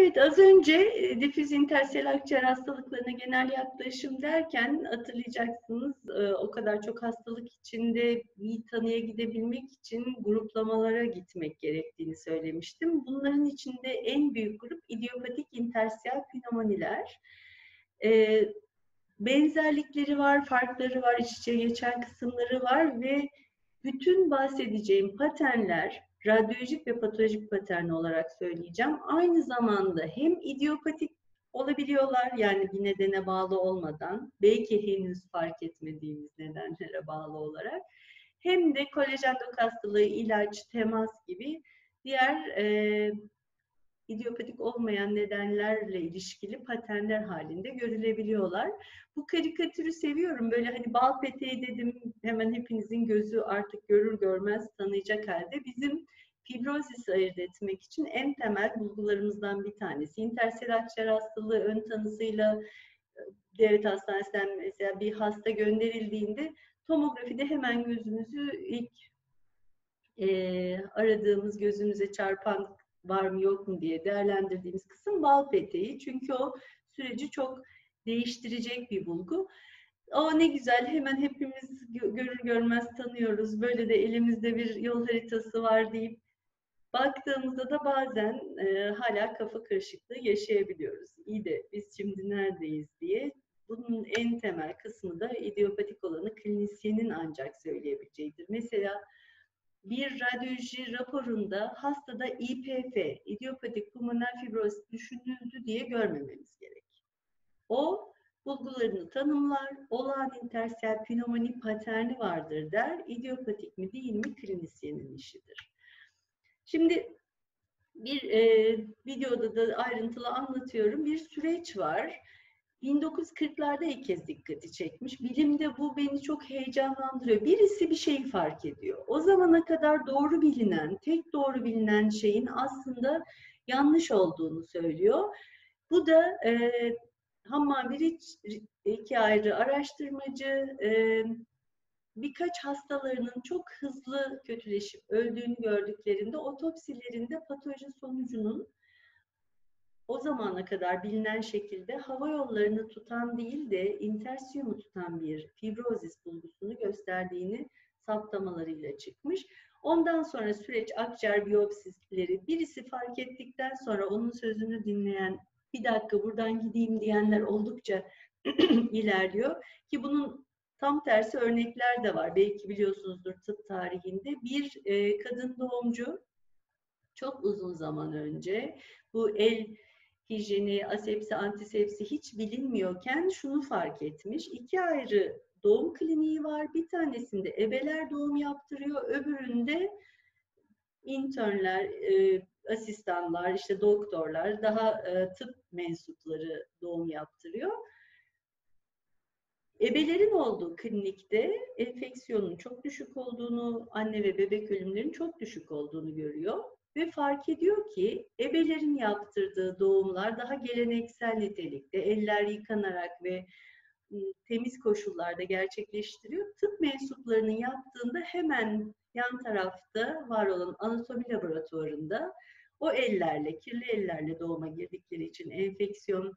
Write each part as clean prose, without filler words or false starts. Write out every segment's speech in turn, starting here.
Evet, az önce difüz interstisyel akciğer hastalıklarına genel yaklaşım derken hatırlayacaksınız o kadar çok hastalık içinde iyi tanıya gidebilmek için gruplamalara gitmek gerektiğini söylemiştim. Bunların içinde en büyük grup idyopatik interstisyel pnömoniler. Benzerlikleri var, farkları var, iç içe geçen kısımları var ve bütün bahsedeceğim paternler, radyolojik ve patolojik patern olarak söyleyeceğim. Aynı zamanda hem idiopatik olabiliyorlar, yani bir nedene bağlı olmadan, belki henüz fark etmediğimiz nedenlere bağlı olarak, hem de kolajen dok hastalığı, ilaç, temas gibi diğer idiopatik olmayan nedenlerle ilişkili paternler halinde görülebiliyorlar. Bu karikatürü seviyorum. Böyle hani bal peteği dedim, hemen hepinizin gözü artık görür görmez tanıyacak halde. Bizim fibrozisi ayırt etmek için en temel bulgularımızdan bir tanesi. İnterstisyel akciğer hastalığı ön tanısıyla devlet hastanesinden mesela bir hasta gönderildiğinde tomografide hemen gözümüzü ilk aradığımız, gözümüze çarpan var mı yok mu diye değerlendirdiğimiz kısım bal peteği. Çünkü o süreci çok değiştirecek bir bulgu. O ne güzel, hemen hepimiz görür görmez tanıyoruz. Böyle de elimizde bir yol haritası var deyip baktığımızda da bazen hala kafa karışıklığı yaşayabiliyoruz. İyi de biz şimdi neredeyiz diye. Bunun en temel kısmı da idiopatik olanı klinisyenin ancak söyleyebileceğidir. Mesela bir radyoloji raporunda hastada IPF, idiopatik pulmoner fibroz düşünüldü diye görmememiz gerek. O bulgularını tanımlar, olağan interstisyel pnömoni paterni vardır der, idiopatik mi değil mi klinisyenin işidir. Şimdi bir videoda da ayrıntılı anlatıyorum, bir süreç var. 1940'larda ilk kez dikkati çekmiş. Bilimde bu beni çok heyecanlandırıyor. Birisi bir şeyi fark ediyor. O zamana kadar doğru bilinen, tek doğru bilinen şeyin aslında yanlış olduğunu söylüyor. Bu da Hamman Rich, iki ayrı araştırmacı, birkaç hastalarının çok hızlı kötüleşip öldüğünü gördüklerinde otopsilerinde patoloji sonucunun o zamana kadar bilinen şekilde hava yollarını tutan değil de interstisyumu tutan bir fibrozis bulgusunu gösterdiğini saptamalarıyla çıkmış. Ondan sonra süreç akciğer biyopsileri, birisi fark ettikten sonra onun sözünü dinleyen, bir dakika buradan gideyim diyenler oldukça ilerliyor. Ki bunun tam tersi örnekler de var. Belki biliyorsunuzdur tıp tarihinde. Bir kadın doğumcu çok uzun zaman önce bu el hijyeni, asepsi, antisepsi hiç bilinmiyorken şunu fark etmiş. İki ayrı doğum kliniği var. Bir tanesinde ebeler doğum yaptırıyor. Öbüründe internler, asistanlar, işte doktorlar, daha tıp mensupları doğum yaptırıyor. Ebelerin olduğu klinikte enfeksiyonun çok düşük olduğunu, anne ve bebek ölümlerinin çok düşük olduğunu görüyor. Ve fark ediyor ki ebelerin yaptırdığı doğumlar daha geleneksel nitelikte, eller yıkanarak ve temiz koşullarda gerçekleştiriyor. Tıp mensuplarının yaptığında hemen yan tarafta var olan anatomi laboratuvarında o ellerle, kirli ellerle doğuma girdikleri için enfeksiyon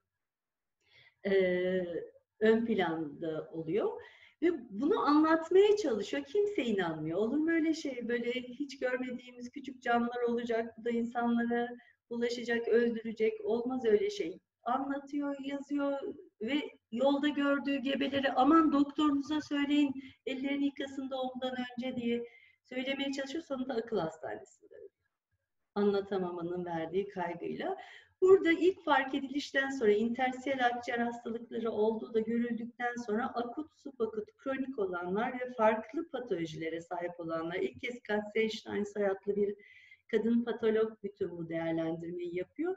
ön planda oluyor. Ve bunu anlatmaya çalışıyor. Kimse inanmıyor. Olur mu öyle şey? Böyle hiç görmediğimiz küçük canlılar olacak. Bu da insanlara bulaşacak, öldürecek. Olmaz öyle şey. Anlatıyor, yazıyor ve yolda gördüğü gebeleri aman doktorunuza söyleyin ellerini yıkasın doğumdan önce diye söylemeye çalışıyor. Sonunda akıl hastanesinde. Anlatamamanın verdiği kaygıyla. Burada ilk fark edilişten sonra interstisyel akciğer hastalıkları olduğu da görüldükten sonra akut, subakut, kronik olanlar ve farklı patolojilere sahip olanlar. İlk kez Katzenstein soyadlı bir kadın patolog bütün bu değerlendirmeyi yapıyor.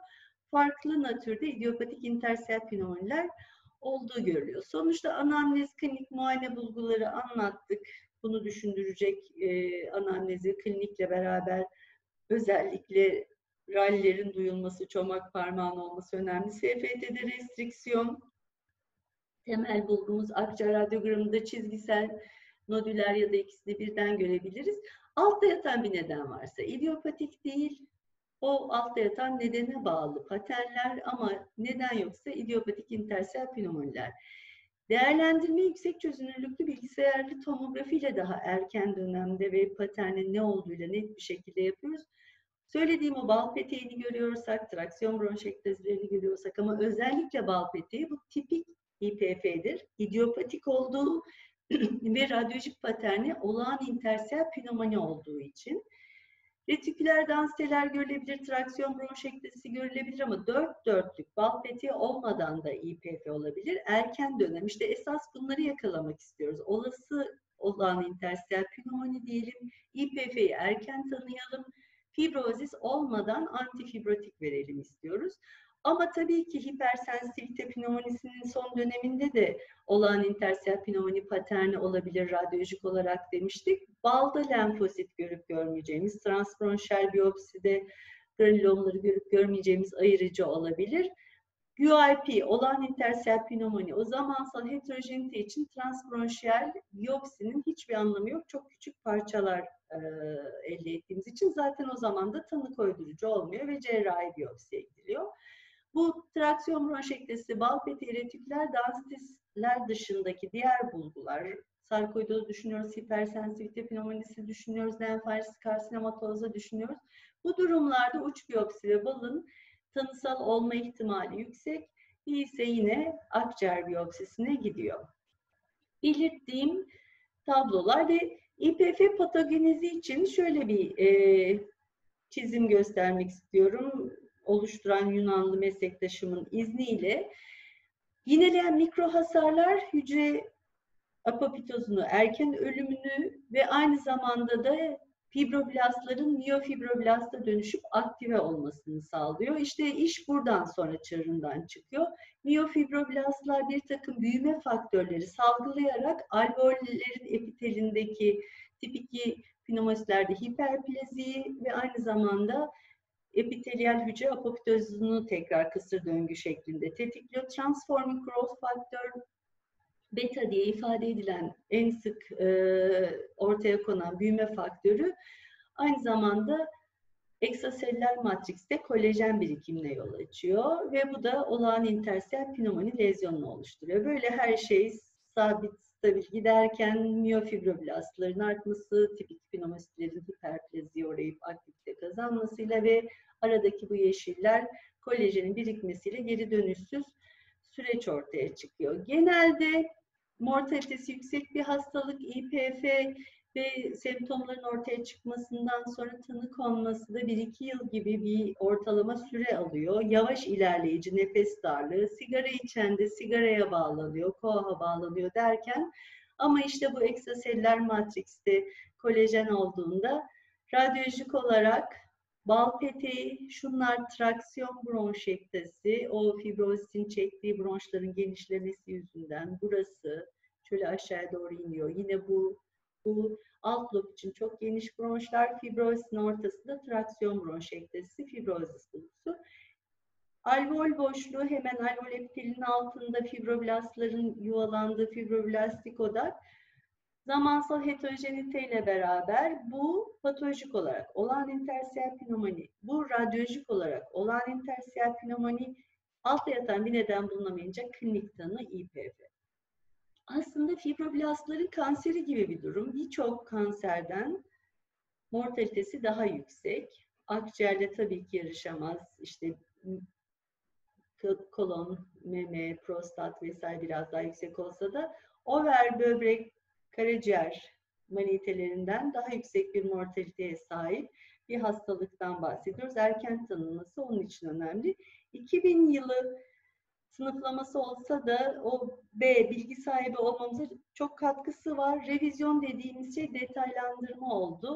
Farklı natürde idiopatik interstisyel pnömoniler olduğu görülüyor. Sonuçta anamnez, klinik muayene bulguları anlattık. Bunu düşündürecek anamnezi klinikle beraber özellikle rallerin duyulması, çomak parmağının olması önemli. SFT'de restriksiyon, temel bulgumuz akciğer radyogramında çizgisel nodüler ya da ikisini birden görebiliriz. Altta yatan bir neden varsa, idiopatik değil, o altta yatan nedene bağlı paternler ama neden yoksa idyopatik interstisyel pnömoniler. Değerlendirme yüksek çözünürlüklü bilgisayarlı tomografiyle daha erken dönemde ve paternin ne olduğuyla net bir şekilde yapıyoruz. Söylediğim o bal peteğini görüyorsak, traksiyon bronşektezlerini görüyorsak ama özellikle bal peteği bu tipik IPF'dir. İdyopatik olduğu ve radyolojik paterni olağan interstisyel pnömoni olduğu için. Retiküler dansteler görülebilir, traksiyon bronşektezi görülebilir ama 4-4'lük bal peteği olmadan da IPF olabilir. Erken dönem işte esas bunları yakalamak istiyoruz. Olası olağan interstisyel pnömoni diyelim, IPF'yi erken tanıyalım. Fibrozis olmadan antifibrotik verelim istiyoruz. Ama tabii ki hipersensitivite pnömonisinin son döneminde de olağan interstisyel pnömoni paterni olabilir radyolojik olarak demiştik. Balda lenfosit görüp görmeyeceğimiz, transbronşal biyopside granülomları görüp görmeyeceğimiz ayırıcı olabilir. UIP, olağan interstisyel pnömoni, o zamansal heterojenite için transbronşiyal biyopsinin hiçbir anlamı yok. Çok küçük parçalar elde ettiğimiz için zaten o zaman da tanı koydurucu olmuyor ve cerrahi biyopsiye gidiliyor. Bu traksiyon bronşektesi, bal peteği, retiküler dansteler dışındaki diğer bulgular, sarkoidozu düşünüyoruz, hipersensitivite pnömonisi düşünüyoruz, lenfaris karsinomatozu düşünüyoruz. Bu durumlarda uç biyopsi ve balın tanısal olma ihtimali yüksek, iyiyse yine akciğer biyopsisine gidiyor. Belirttiğim tablolar ve İPF patogenizi için şöyle bir çizim göstermek istiyorum. Oluşturan Yunanlı meslektaşımın izniyle. Yineleyen mikro hasarlar hücre apoptozunu, erken ölümünü ve aynı zamanda da fibroblastların miyofibroblasta dönüşüp aktive olmasını sağlıyor. İşte iş buradan sonra çığırından çıkıyor. Miyofibroblastlar bir takım büyüme faktörleri salgılayarak alveollerin epitelindeki tip 2 pnömonislerde hiperplaziyi ve aynı zamanda epiteliyel hücre apoptozunu tekrar kısır döngü şeklinde tetikliyor. Transforming growth faktör beta diye ifade edilen en sık ortaya konan büyüme faktörü aynı zamanda ekstraseller matrikste kolajen birikimine yol açıyor ve bu da olağan interstisyel pnömoni lezyonunu oluşturuyor. Böyle her şey sabit, stabil giderken miyofibroblastların artması, tipik pnömonistlerin hiperplaziye uğrayıp aktifte kazanmasıyla ve aradaki bu yeşiller kolajenin birikmesiyle geri dönüşsüz süreç ortaya çıkıyor. Genelde mortalitesi yüksek bir hastalık, İPF ve semptomların ortaya çıkmasından sonra tanı konması da 1-2 yıl gibi bir ortalama süre alıyor. Yavaş ilerleyici nefes darlığı, sigara içen de sigaraya bağlanıyor, KOAH'a bağlanıyor derken ama işte bu ekstraseller matrikste kolajen olduğunda radyolojik olarak bal peteği, şunlar traksiyon bronşektezi, o fibrozisin çektiği bronşların genişlemesi yüzünden burası şöyle aşağıya doğru iniyor. Yine bu alt lob için çok geniş bronşlar, fibrozisin ortasında traksiyon bronşektezi, fibrozis bulgusu. Alveol boşluğu hemen alveol epitelinin altında fibroblastların yuvalandığı fibroblastik odak. Zamansal heterojeniteyle beraber bu patolojik olarak olağan interstisyel pnömoni, bu radyolojik olarak olağan interstisyel pnömoni, altta yatan bir neden bulunamayınca klinik tanı İPF. Aslında fibroblastların kanseri gibi bir durum. Birçok kanserden mortalitesi daha yüksek. Akciğerle tabii ki yarışamaz. İşte kolon, meme, prostat vesaire biraz daha yüksek olsa da over, böbrek, karaciğer manitelerinden daha yüksek bir mortaliteye sahip bir hastalıktan bahsediyoruz. Erken tanınması onun için önemli. 2000 yılı sınıflaması olsa da o B bilgi sahibi olmamıza çok katkısı var. Revizyon dediğimiz şey detaylandırma oldu.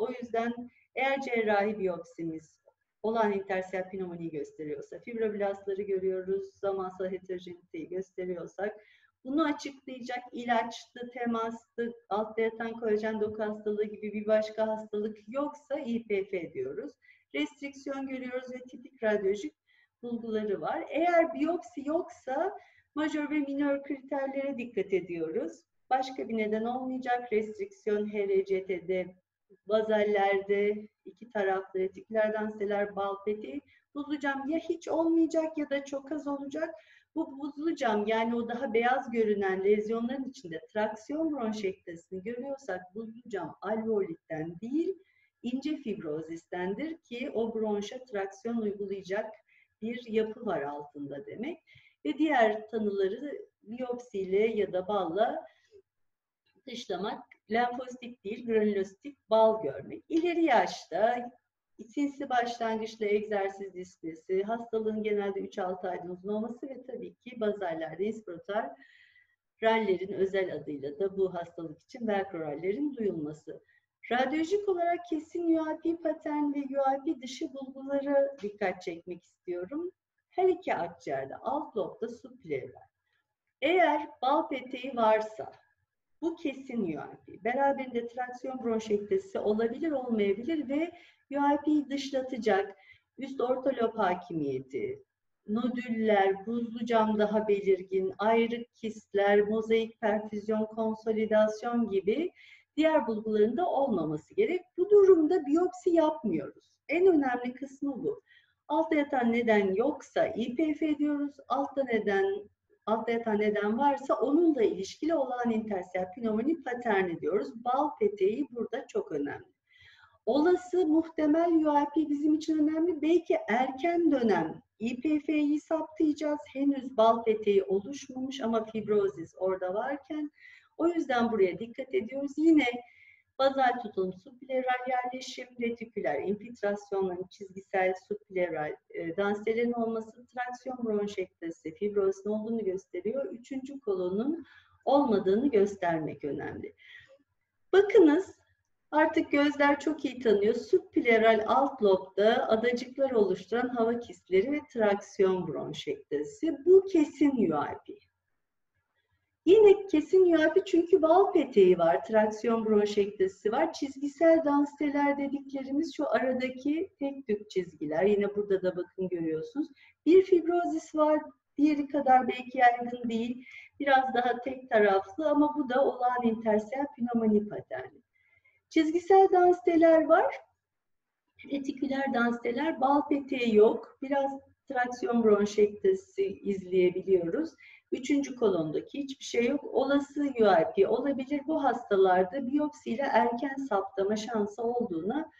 O yüzden eğer cerrahi biyopsimiz olağan interstisyel pnömoniyi gösteriyorsa, fibroblastları görüyoruz, zamansal heterojeniteyi gösteriyorsak, bunu açıklayacak ilaçtı, temastı, altta yatan kolajen doku hastalığı gibi bir başka hastalık yoksa İPF diyoruz. Restriksiyon görüyoruz ve tipik radyolojik bulguları var. Eğer biyopsi yoksa majör ve minör kriterlere dikkat ediyoruz. Başka bir neden olmayacak. Restriksiyon, HRCT'de vazellerde, iki taraflı retiküler denseler, bal peteği, buzlu cam ya hiç olmayacak ya da çok az olacak. Bu buzlu cam, yani o daha beyaz görünen lezyonların içinde traksiyon bronşektasını görüyorsak buzlu cam alveolitten değil, ince fibrozistendir ki o bronşa traksiyon uygulayacak bir yapı var altında demek. Ve diğer tanıları biyopsiyle ya da balla dışlamak, lenfositik değil granülositik bal görmek. İleri yaşta sinsi başlangıçlı egzersiz distesi, hastalığın genelde 3-6 aydan uzun olması ve tabii ki bazallerde inspiratuar rallerin özel adıyla da bu hastalık için velcrorallerin duyulması. Radyolojik olarak kesin UIP patern ve UIP dışı bulgulara dikkat çekmek istiyorum. Her iki akciğerde alt lobda subpleural. Eğer bal peteği varsa bu kesin UIP. Beraberinde traksiyon bronşektesi olabilir olmayabilir ve UIP'yi dışlatacak üst orta lob hakimiyeti, nodüller, buzlu cam daha belirgin, ayrık kistler, mozaik perfüzyon, konsolidasyon gibi diğer bulgularında olmaması gerek. Bu durumda biyopsi yapmıyoruz. En önemli kısmı bu. Altta yatan neden yoksa IPF ediyoruz. Altta yatan neden varsa onunla ilişkili olan interstisyel pnömoni paterni diyoruz. Bal peteği burada çok önemli. Olası muhtemel UIP bizim için önemli. Belki erken dönem IPF'yi saptayacağız. Henüz bal peteği oluşmamış ama fibrozis orada varken. O yüzden buraya dikkat ediyoruz. Yine bazal tutulum, subpleural yerleşim, retiküler, infiltrasyonların çizgisel subpleural danselerin olması, traksiyon bronşektası, fibrozun olduğunu gösteriyor. Üçüncü kolonun olmadığını göstermek önemli. Bakınız artık gözler çok iyi tanıyor. Subpleural alt lobda adacıklar oluşturan hava kistleri ve traksiyon bronşektası. Bu kesin UIP. Yine kesin UIP çünkü bal peteği var, traksiyon bronşektası var. Çizgisel dansteler dediklerimiz şu aradaki tek tük çizgiler. Yine burada da bakın görüyorsunuz. Bir fibrozis var, diğeri kadar belki yaygın değil. Biraz daha tek taraflı ama bu da olağan interstisyel pnömoni paterni. Çizgisel dansteler var. Retiküler dansteler, bal peteği yok. Biraz traksiyon bronşektası izleyebiliyoruz. Üçüncü kolondaki hiçbir şey yok. Olası UIP olabilir. Bu hastalarda biyopsiyle erken saptama şansı olduğuna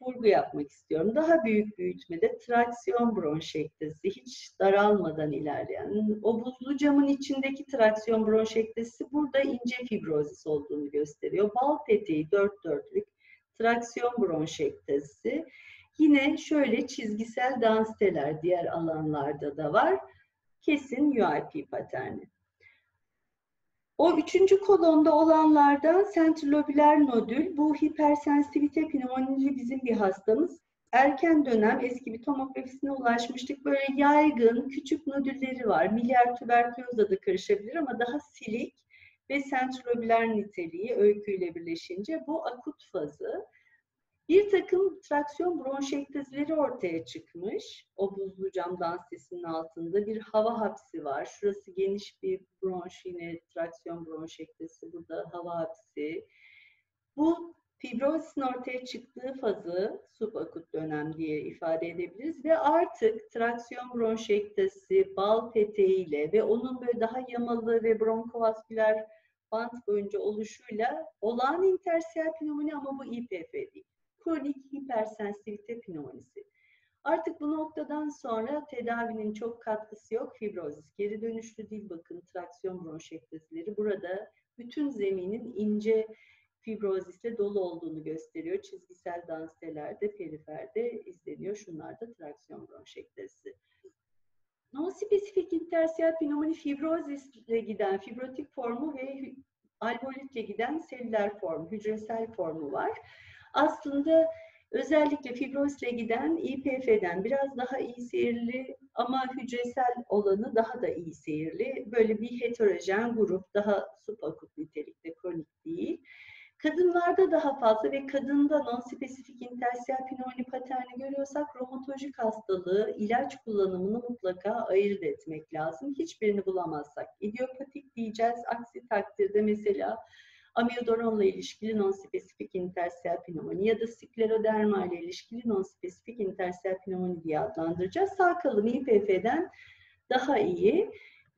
vurgu yapmak istiyorum. Daha büyük büyütmede traksiyon bronşektası hiç daralmadan ilerleyen, o buzlu camın içindeki traksiyon bronşektası burada ince fibrozis olduğunu gösteriyor. Bal peteği 4-4'lük traksiyon bronşektası. Yine şöyle çizgisel dansteler diğer alanlarda da var. Kesin UIP paterni. O üçüncü kolonda olanlardan sentrolobüler nodül, bu hipersensitivite pnömonili bizim bir hastamız. Erken dönem eski bir tomografisine ulaşmıştık. Böyle yaygın küçük nodülleri var. Milyar tüberkülozla da karışabilir ama daha silik ve sentrolobüler niteliği öyküyle birleşince bu akut fazı. Bir takım traksiyon bronşektazileri ortaya çıkmış. O buzlu cam dansesinin altında bir hava hapsi var. Şurası geniş bir bronş, yine traksiyon bronşektazisi, burada hava hapsi. Bu fibrozisin ortaya çıktığı fazı subakut dönem diye ifade edebiliriz. Ve artık traksiyon bronşektazisi bal peteğiyle ve onun böyle daha yamalı ve bronkovasküler bant boyunca oluşuyla olağan interstisyel pnömoni ama bu IPF değil. Kronik hipersensitivite pnömonisi. Artık bu noktadan sonra tedavinin çok katkısı yok. Fibrozis geri dönüşlü değil, bakın traksiyon bronşektazileri burada bütün zeminin ince fibrozisle dolu olduğunu gösteriyor. Çizgisel danselerde, periferde izleniyor. Şunlar da traksiyon bronşektazisi. Non-spesifik interstisyel pnömoni fibrozisle giden fibrotik formu ve alveolitle giden selüler formu, hücresel formu var. Aslında özellikle fibrozle giden IPF'den biraz daha iyi seyirli ama hücresel olanı daha da iyi seyirli. Böyle bir heterojen grup, daha subakut nitelikte, kronik değil. Kadınlarda daha fazla ve kadında non-spesifik interstisyel pnömoni paterni görüyorsak romatolojik hastalığı, ilaç kullanımını mutlaka ayırt etmek lazım. Hiçbirini bulamazsak idyopatik diyeceğiz. Aksi takdirde mesela Amiodaromla ilişkili nonspesifik interstisyel pnömoni ya da skleroderma ile ilişkili nonspesifik interstisyel pnömoni diye adlandıracağız. Sağ kalın IPF'den daha iyi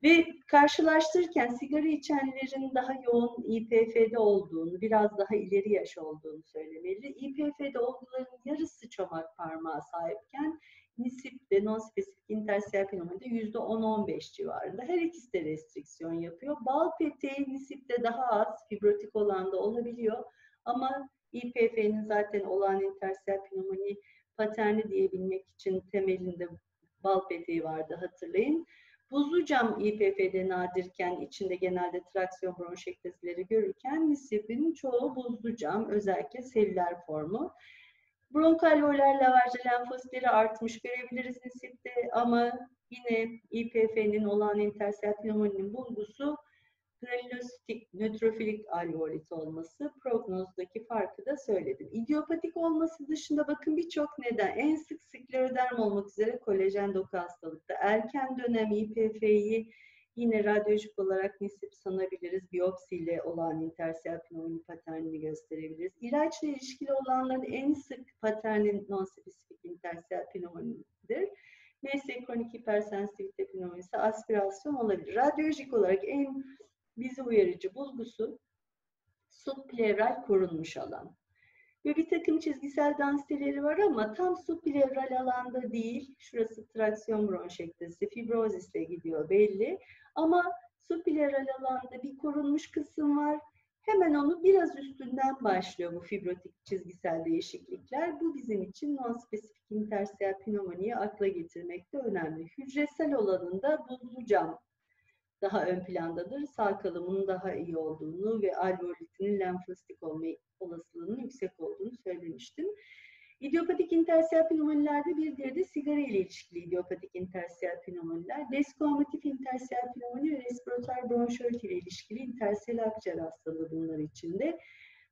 ve karşılaştırırken sigara içenlerin daha yoğun IPF'de olduğunu, biraz daha ileri yaş olduğunu söylemeli. IPF'de olguların yarısı çomak parmağı sahipken NSIP ve nonspesifik interstisyel pnömonide %10-15 civarında. Her ikisi de restriksiyon yapıyor. Bal peteği NSIP'te daha az, fibrotik olan da olabiliyor. Ama IPF'nin zaten olağan interstisyel pnömoni paterni diyebilmek için temelinde bal peteği vardı, hatırlayın. Buzlu cam IPF'de nadirken içinde genelde traksiyon bronşektazileri görürken NSIP'in çoğu buzlu cam, özellikle selüler formu. Bronkalvoler laverce lenfositleri artmış görebiliriz NSIP'te ama yine IPF'nin olağan interstisyel pnömoninin bulgusu granülositik nötrofilik alveolit olması. Prognozdaki farkı da söyledim. İdyopatik olması dışında bakın birçok neden. En sık skleroderm olmak üzere kolajen doku hastalıkta. Erken dönem IPF'yi yine radyolojik olarak NSIP sanabiliriz. Biyopsiyle olan interstisyel pnömoni paternini gösterebiliriz. İlaçla ilişkili olanların en sık paterni nonspesifik interstisyel pnömonidir. MS kronik hipersensitivite pnömonisi aspirasyon olabilir. Radyolojik olarak en bizi uyarıcı bulgusu subplevral korunmuş alan. Ve bir takım çizgisel dansileri var ama tam subplevral alanda değil. Şurası traksiyon bronşektesi, fibrozisle gidiyor belli. Ama subplevral alanda bir korunmuş kısım var. Hemen onu biraz üstünden başlıyor bu fibrotik çizgisel değişiklikler. Bu bizim için nonspesifik interstisyel pnömoniyi akla getirmekte önemli. Hücresel olanında buzlu cam daha ön plandadır. Sağ kalımın daha iyi olduğunu ve alveolitinin lenfositik olma olasılığının yüksek olduğunu söylemiştim. İdyopatik interstisyel pnömonilerde bir diğeri de sigara ile ilişkili idyopatik interstisyel pnömoniler. Deskoamatif interstisyel pnömoni ve respiratuar bronşölit ile ilişkili interstisyel akciğer hastalığı bunlar içinde.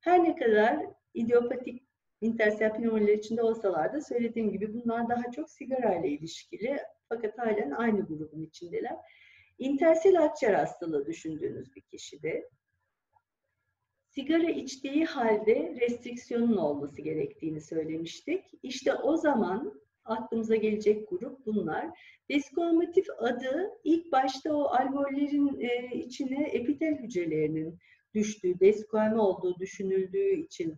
Her ne kadar idyopatik interstisyel pnömoniler içinde olsalar da söylediğim gibi bunlar daha çok sigara ile ilişkili fakat halen aynı grubun içindeler. İnterstisyel akciğer hastalığı düşündüğünüz bir kişide sigara içtiği halde restriksiyonun olması gerektiğini söylemiştik. İşte o zaman aklımıza gelecek grup bunlar. Deskoamatif adı ilk başta o alveollerin içine epitel hücrelerinin düştüğü, deskoame olduğu düşünüldüğü için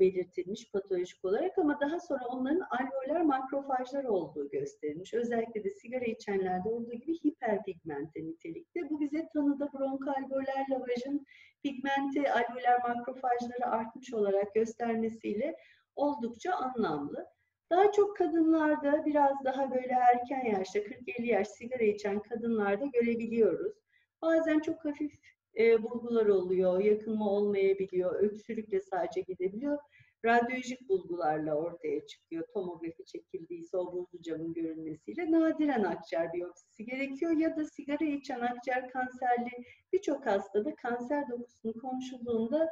belirtilmiş patolojik olarak ama daha sonra onların alveolar makrofajlar olduğu gösterilmiş. Özellikle de sigara içenlerde olduğu gibi hiperpigmente nitelikte. Bu bize tanıda bronkalveoler lavajın pigmenti alveolar makrofajları artmış olarak göstermesiyle oldukça anlamlı. Daha çok kadınlarda biraz daha böyle erken yaşta 40-50 yaş sigara içen kadınlarda görebiliyoruz. Bazen çok hafif bulgular oluyor, yakınma olmayabiliyor, öksürükle sadece gidebiliyor. Radyolojik bulgularla ortaya çıkıyor. Tomografi çekildiyse o buzlu camın görünmesiyle nadiren akciğer biyopsisi gerekiyor ya da sigara içen akciğer kanserli birçok hastada kanser dokusunun komşuluğunda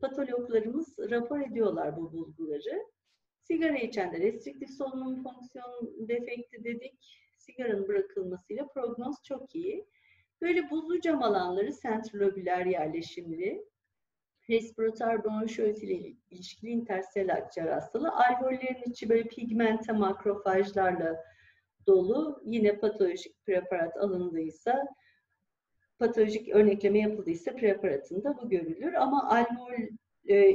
patologlarımız rapor ediyorlar bu bulguları. Sigara içende restriktif solunum fonksiyon defekti dedik. Sigaranın bırakılmasıyla prognoz çok iyi. Böyle buzlu cam alanları sentrolobüler yerleşimli, respiratuar bronşölit ile ilişkili interstisyel akciğer hastalığı, alveollerin içi böyle pigmente makrofajlarla dolu, yine patolojik preparat alındıysa, patolojik örnekleme yapıldıysa preparatında bu görülür. Ama alveol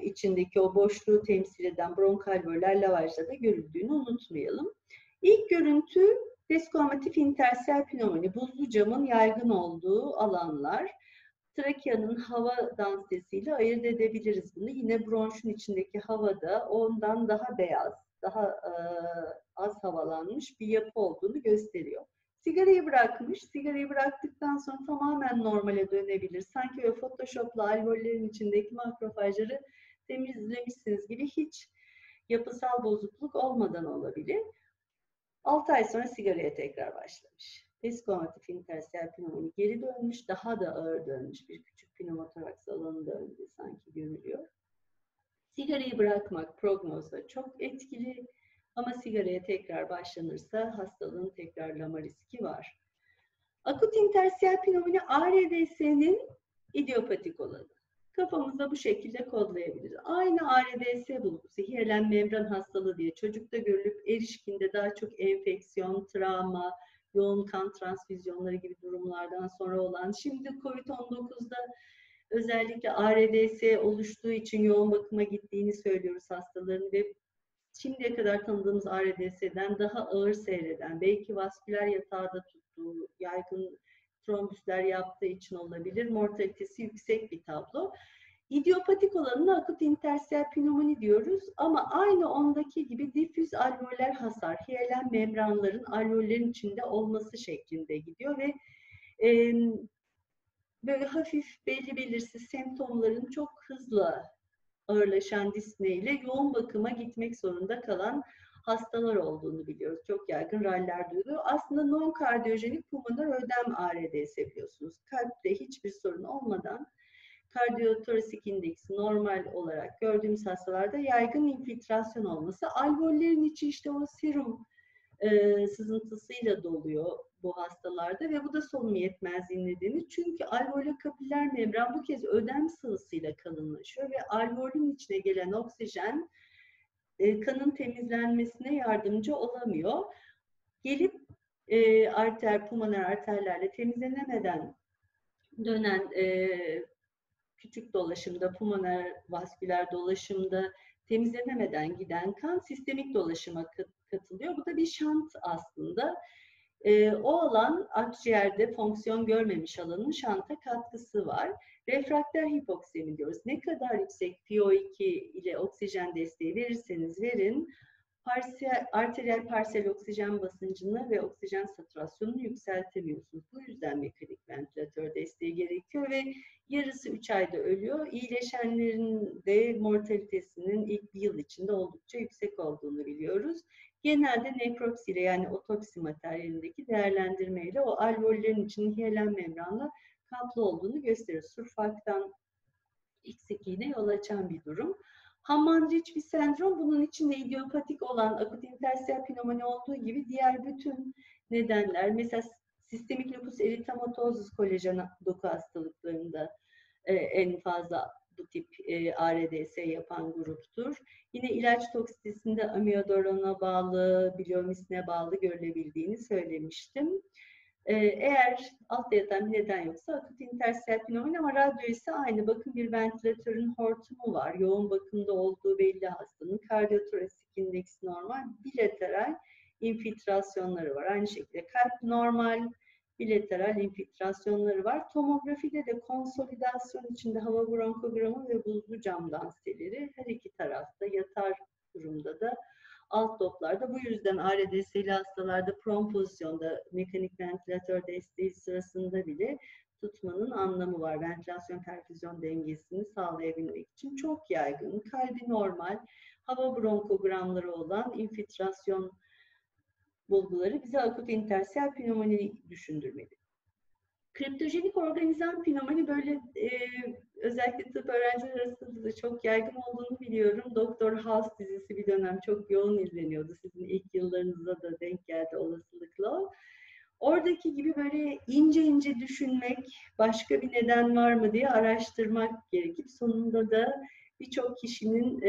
içindeki o boşluğu temsil eden bronkalveoler lavajda da görüldüğünü unutmayalım. İlk görüntü deskoamatif interstisyel pnömoni, buzlu camın yaygın olduğu alanlar. Trakeanın hava dansesiyle ayırt edebiliriz bunu. Yine bronşun içindeki havada ondan daha beyaz, daha az havalanmış bir yapı olduğunu gösteriyor. Sigarayı bırakmış, sigarayı bıraktıktan sonra tamamen normale dönebilir. Sanki böyle Photoshop'la alveollerin içindeki makrofajları temizlemişsiniz gibi hiç yapısal bozukluk olmadan olabilir. 6 ay sonra sigaraya tekrar başlamış. Deskoamatif interstisyel pnömoni geri dönmüş, daha da ağır dönmüş. Bir küçük pnömotoraks alanında önde sanki görülüyor. Sigarayı bırakmak prognozda çok etkili ama sigaraya tekrar başlanırsa hastalığın tekrarlama riski var. Akut interstisyel pnömoni ARDS'nin idiopatik olanı. kafamıza bu şekilde kodlayabiliriz. Aynı ARDS bulup zehirlen membran hastalığı diye çocukta görülüp erişkinde daha çok enfeksiyon, travma, yoğun kan transfüzyonları gibi durumlardan sonra olan, şimdi COVID-19'da özellikle ARDS oluştuğu için yoğun bakıma gittiğini söylüyoruz hastaların ve şimdiye kadar tanıdığımız ARDS'den daha ağır seyreden, belki vasküler yatağda tuttuğu, yaygın trombüsler yaptığı için olabilir, mortalitesi yüksek bir tablo. İdyopatik olanına akut interstisyel pnömoni diyoruz ama aynı ondaki gibi difüz alveoler hasar, hiyalen membranların alveollerin içinde olması şeklinde gidiyor ve böyle hafif belli belirsiz semptomların çok hızlı ağırlaşan disneyle yoğun bakıma gitmek zorunda kalan hastalar olduğunu biliyoruz. Çok yaygın raylar duyuluyor. Aslında non-kardiyojenik pulmoner ödem ARDS biliyorsunuz. Kalpte hiçbir sorun olmadan kardiyotorasik indeksi normal olarak gördüğümüz hastalarda yaygın infiltrasyon olması. Alveollerin içi işte o serum sızıntısıyla doluyor bu hastalarda ve bu da solunum yetmezliği nedeni. Çünkü alveolokapiller membran bu kez ödem sıvısıyla kalınlaşıyor ve alveolün içine gelen oksijen kanın temizlenmesine yardımcı olamıyor. Gelip pulmoner arterlerle temizlenemeden dönen küçük dolaşımda, pulmoner vasküler dolaşımda temizlenemeden giden kan sistemik dolaşıma katılıyor. Bu da bir şant aslında. O alan akciğerde fonksiyon görmemiş alanın şanta katkısı var. Refraktör hipoksemi diyoruz. Ne kadar yüksek PO2 ile oksijen desteği verirseniz verin, arteriyel parsiyel oksijen basıncını ve oksijen satürasyonunu yükseltemiyorsunuz. Bu yüzden mekanik ventilatör desteği gerekiyor ve yarısı 3 ayda ölüyor. İyileşenlerin de mortalitesinin ilk bir yıl içinde oldukça yüksek olduğunu biliyoruz. Genelde nekropsiyle yani otopsi materyalindeki değerlendirmeyle o alveollerin içinin hiyalen membranla kaplı olduğunu gösterir. Surfaktan eksikliğine yol açan bir durum. Hamman Rich bir sendrom, bunun içinde idiopatik olan akut interstisyel pnömoni olduğu gibi diğer bütün nedenler, mesela sistemik lupus eritematosus kolajen doku hastalıklarında en fazla bu tip ARDS yapan gruptur. Yine ilaç toksitesinde amiodarona bağlı, biliyomisine bağlı görülebildiğini söylemiştim. Eğer altta yatan bir neden yoksa akut interstisyel pnömoni, ama radyo ise aynı. Bakın bir ventilatörün hortumu var. Yoğun bakımda olduğu belli hastanın. Kardiyotorasik indeksi normal. Bilateral infiltrasyonları var. Aynı şekilde kalp normal. Bilateral infiltrasyonları var. Tomografide de konsolidasyon içinde hava bronkogramı ve buzlu cam danseleri her iki tarafta yatar durumda da alt doplarda. Bu yüzden ARDS'li hastalarda prone pozisyonda mekanik ventilatör desteği sırasında bile tutmanın anlamı var. Ventilasyon perfüzyon dengesini sağlayabilmek için çok yaygın. Kalbi normal, hava bronkogramları olan infiltrasyon bulguları bize akut interstisyel pnömoni düşündürmeli. Kriptojenik organizan pnömoni böyle özellikle tıp öğrenciler arasında da çok yaygın olduğunu biliyorum. Doktor House dizisi bir dönem çok yoğun izleniyordu. Sizin ilk yıllarınıza da denk geldi olasılıkla. Oradaki gibi böyle ince ince düşünmek, başka bir neden var mı diye araştırmak gerekip sonunda da birçok kişinin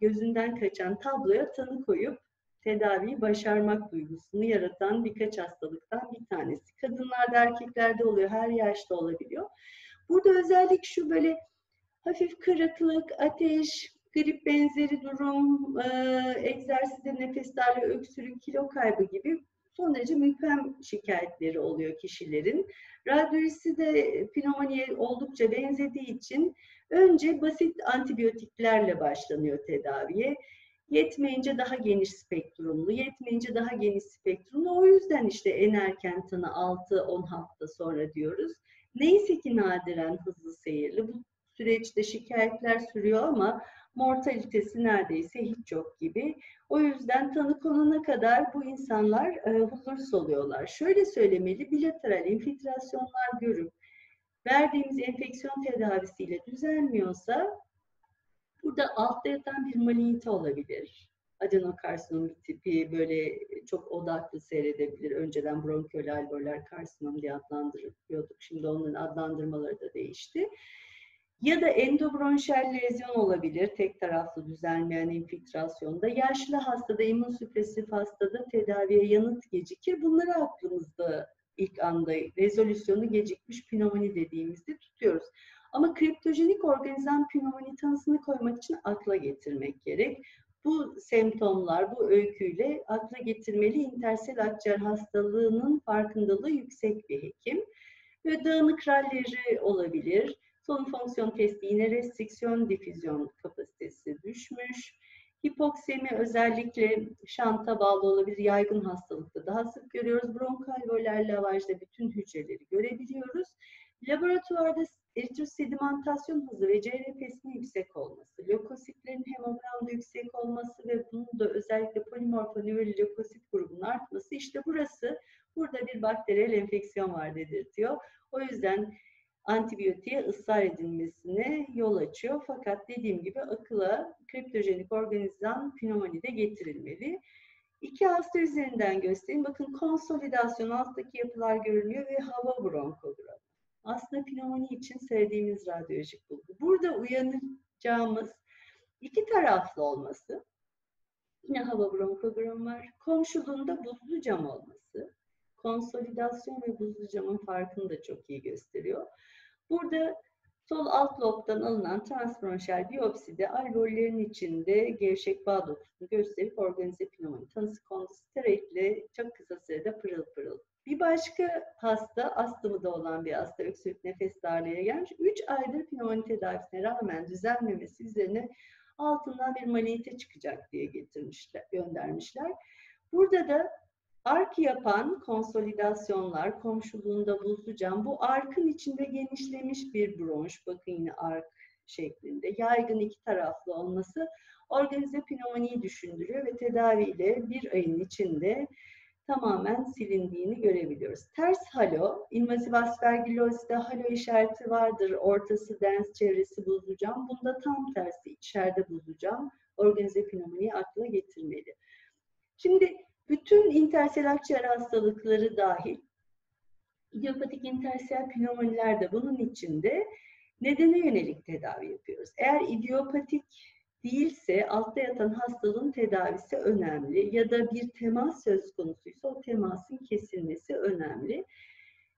gözünden kaçan tabloya tanı koyup tedaviyi başarmak duygusunu yaratan birkaç hastalıktan bir tanesi. Kadınlarda, erkeklerde oluyor, her yaşta olabiliyor. Burada özellik şu, böyle hafif kırıklık, ateş, grip benzeri durum, egzersizde nefes darlığı, öksürük, kilo kaybı gibi son derece müphem şikayetleri oluyor kişilerin. Radyolojisi de pnömoniye oldukça benzediği için önce basit antibiyotiklerle başlanıyor tedaviye. Yetmeyince daha geniş spektrumlu, o yüzden işte en erken tanı 6-10 hafta sonra diyoruz. Neyse ki nadiren hızlı seyirli. Bu süreçte şikayetler sürüyor ama mortalitesi neredeyse hiç yok gibi. O yüzden tanı konana kadar bu insanlar huzursuz oluyorlar. Şöyle söylemeli, bilateral infiltrasyonlar görüp verdiğimiz enfeksiyon tedavisiyle düzelmiyorsa burada altta yatan bir malignite olabilir. Adenokarsinom tipi böyle çok odaklı seyredebilir. Önceden bronkiyol alveoler karsinom diye adlandırıyorduk. Şimdi onların adlandırmaları da değişti. ya da endobronşel lezyon olabilir, tek taraflı düzelmeyen infiltrasyonda. Yaşlı hastada, immünsüpresif hastada tedaviye yanıt gecikir. Bunları aklımızda ilk anda, rezolüsyonu gecikmiş pnömoni dediğimizde tutuyoruz. Ama kriptojenik organizam pnömoni tanısını koymak için akla getirmek gerek. Bu semptomlar, bu öyküyle akla getirmeli. İntersel akciğer hastalığının farkındalığı yüksek bir hekim. Ve dağınık ralleri olabilir. Solunum fonksiyon testi yine restriksiyon, difüzyon kapasitesi düşmüş. Hipoksemi özellikle şanta bağlı olabilir. Yaygın hastalıkta daha sık görüyoruz. Bronkalvoler lavajda bütün hücreleri görebiliyoruz. Laboratuvarda eritrosedimentasyon hızı ve CRP'sinin yüksek olması, lökositlerin hemogramda yüksek olması ve bunun da özellikle polimorfonöverli lökosit grubunun artması, işte burada bir bakteriyel enfeksiyon var dedirtiyor. O yüzden antibiyotiğe ısrar edilmesine yol açıyor. Fakat dediğim gibi akıla kriptojenik organizam pnömoni de getirilmeli. İki hasta üzerinden göstereyim. Bakın konsolidasyon, alttaki yapılar görünüyor ve hava bronkogramı. Aslında pnömoni için sevdiğimiz radyolojik bulgu. Burada uyanacağımız iki taraflı olması, yine hava bronkogramı var, komşuluğunda buzlu cam olması, konsolidasyon ve buzlu camın farkını da çok iyi gösteriyor. Burada sol alt lobdan alınan transbronşel biyopside alveollerin içinde gevşek bağ dokusunu gösterip organize pnömoni tanısı kondu. Steroidle çok kısa sürede pırıl pırıl. Bir başka hasta, astımı da olan bir hasta, öksürük, nefes darlığı gelmiş. 3 aydır pnömoni tedavisine rağmen düzelmemesi üzerine altından bir malignite çıkacak diye göndermişler. Burada da ark yapan konsolidasyonlar, komşuluğunda buzlu cam, bu arkın içinde genişlemiş bir bronş, bakın yine ark şeklinde, yaygın iki taraflı olması organize pnömoniyi düşündürüyor ve tedaviyle bir ayın içinde tamamen silindiğini görebiliyoruz. Ters halo, invazif aspergillozda halo işareti vardır. Ortası dens, çevresi buzlu cam. Bunda tam tersi, içeride buzlu cam. Organize pnömoniyi akla getirmeli. Şimdi bütün intersel akciğer hastalıkları dahil, idyopatik intersel pnömoniler de bunun içinde, nedene yönelik tedavi yapıyoruz. Eğer idyopatik değilse altta yatan hastalığın tedavisi önemli ya da bir temas söz konusuysa o temasın kesilmesi önemli.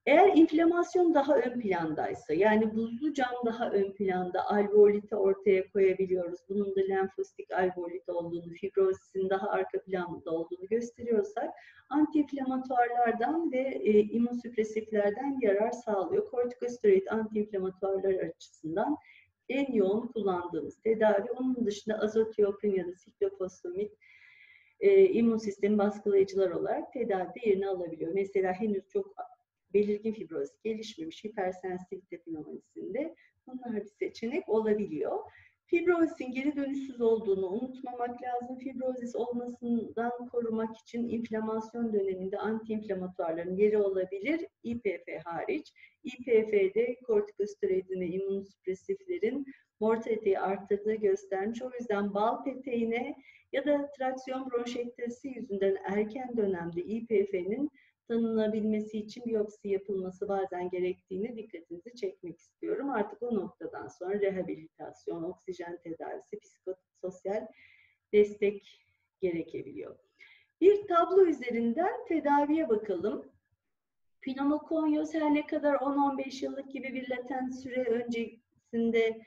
Eğer inflamasyon daha ön plandaysa, yani buzlu cam daha ön planda, alveolite ortaya koyabiliyoruz. Bunun da lenfositik alveolit olduğunu, fibrozisinin daha arka planda olduğunu gösteriyorsak antiinflamatuarlardan ve immünsüpresiflerden yarar sağlıyor. Kortikosteroid antiinflamatuarlar açısından en yoğun kullandığımız tedavi. Onun dışında azotiyoprin ya da siklofosfamid immün sistemi baskılayıcılar olarak tedavide yerini alabiliyor. Mesela henüz çok belirgin fibroz gelişmemiş hipersensitivite pnömonisinde bunlar bir seçenek olabiliyor. Fibrozisin geri dönüşsüz olduğunu unutmamak lazım. Fibrozis olmasından korumak için inflamasyon döneminde antiinflamatuarların yeri olabilir. IPF hariç. IPF'de kortikosteroidin ve immünsüpresiflerin mortaliteyi arttırdığı göstermiş. O yüzden bal peteğine ya da traksiyon bronşektomisi yüzünden erken dönemde IPF'nin tanınabilmesi için biyopsi yapılması bazen gerektiğine dikkatinizi çekmek istiyorum. Artık o noktadan sonra rehabilitasyon, oksijen tedavisi, psikososyal destek gerekebiliyor. Bir tablo üzerinden tedaviye bakalım. Pnömokonyoz her ne kadar 10-15 yıllık gibi bir latent süre öncesinde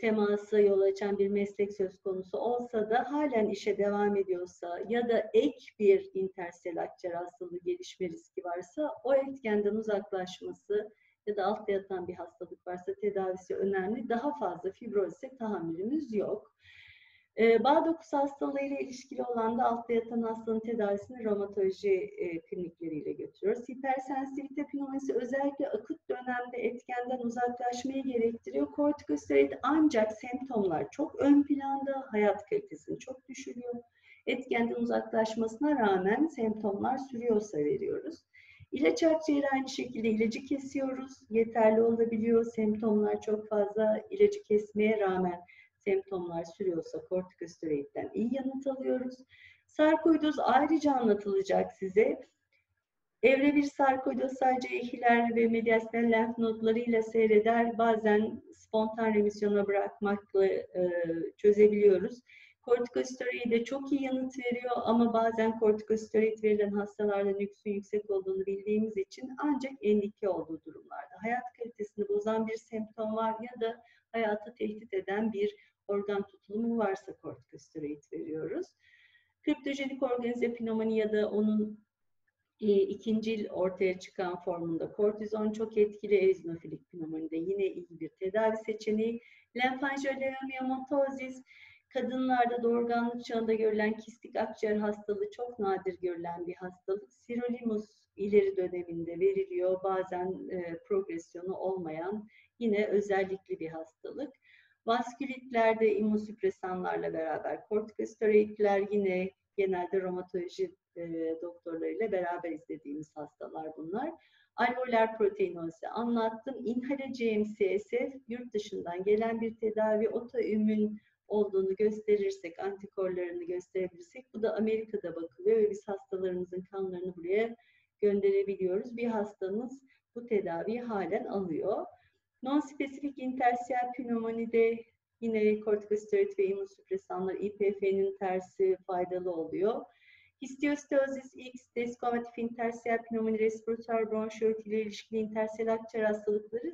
temasa yol açan bir meslek söz konusu olsa da halen işe devam ediyorsa ya da ek bir intersel akciğer hastalığı gelişme riski varsa o etkenden uzaklaşması ya da altta yatan bir hastalık varsa tedavisi önemli. Daha fazla fibrozise tahammülümüz yok. Bağ dokusu hastalığıyla ilişkili olan da altta yatan hastalığın tedavisini romatoloji klinikleriyle götürüyoruz. Hipersensitivite pnömonisi özellikle akut dönemde etkenden uzaklaşmayı gerektiriyor. Kortikosteroid ancak semptomlar çok ön planda, hayat kalitesini çok düşürüyor. Etkenden uzaklaşmasına rağmen semptomlar sürüyorsa veriyoruz. İlaç akciğeri aynı şekilde ilacı kesiyoruz. Yeterli olabiliyor. Semptomlar çok fazla, ilacı kesmeye rağmen semptomlar sürüyorsa kortikosteroidden iyi yanıt alıyoruz. Sarkoidoz ayrıca anlatılacak size. Evre 1 sarkoidoz sadece ehiler ve mediastinal lenf nodlarıyla seyreder. Bazen spontan remisyona bırakmakla çözebiliyoruz. Kortikosteroid de çok iyi yanıt veriyor ama bazen kortikosteroid verilen hastalarda nüksün yüksek olduğunu bildiğimiz için ancak endike olduğu durumlarda hayat kalitesini bozan bir semptom var ya da hayatı tehdit eden bir organ tutulumu varsa kortikosteroid veriyoruz. Kriptojenik organize pnömoni ya da onun ikincil ortaya çıkan formunda kortizon çok etkili, eozinofilik pnömonide yine iyi bir tedavi seçeneği. Lenfangioleumiyomontozis kadınlarda doğurganlık çağında görülen kistik akciğer hastalığı çok nadir görülen bir hastalık. Sirolimus ileri döneminde veriliyor. Bazen progresyonu olmayan yine özellikli bir hastalık. Vaskülitlerde immünsüpresanlarla beraber kortikosteroidler yine genelde romatoloji doktorlarıyla beraber izlediğimiz hastalar bunlar. Alveolar proteinozu anlattım. İnhale GMCSF yurt dışından gelen bir tedavi, otoimmün olduğunu gösterirsek, antikorlarını gösterebilirsek, bu da Amerika'da bakılıyor ve biz hastalarımızın kanlarını buraya gönderebiliyoruz. Bir hastamız bu tedaviyi halen alıyor. Non-spesifik interstisyel pnömonide yine kortikosteroid ve immünsüpresanlar IPF'nin tersi faydalı oluyor. Histiostozis X, deskomatif interstisyel pnömoni, respiratör bronşit ile ilişkili interstisyel akciğer hastalıkları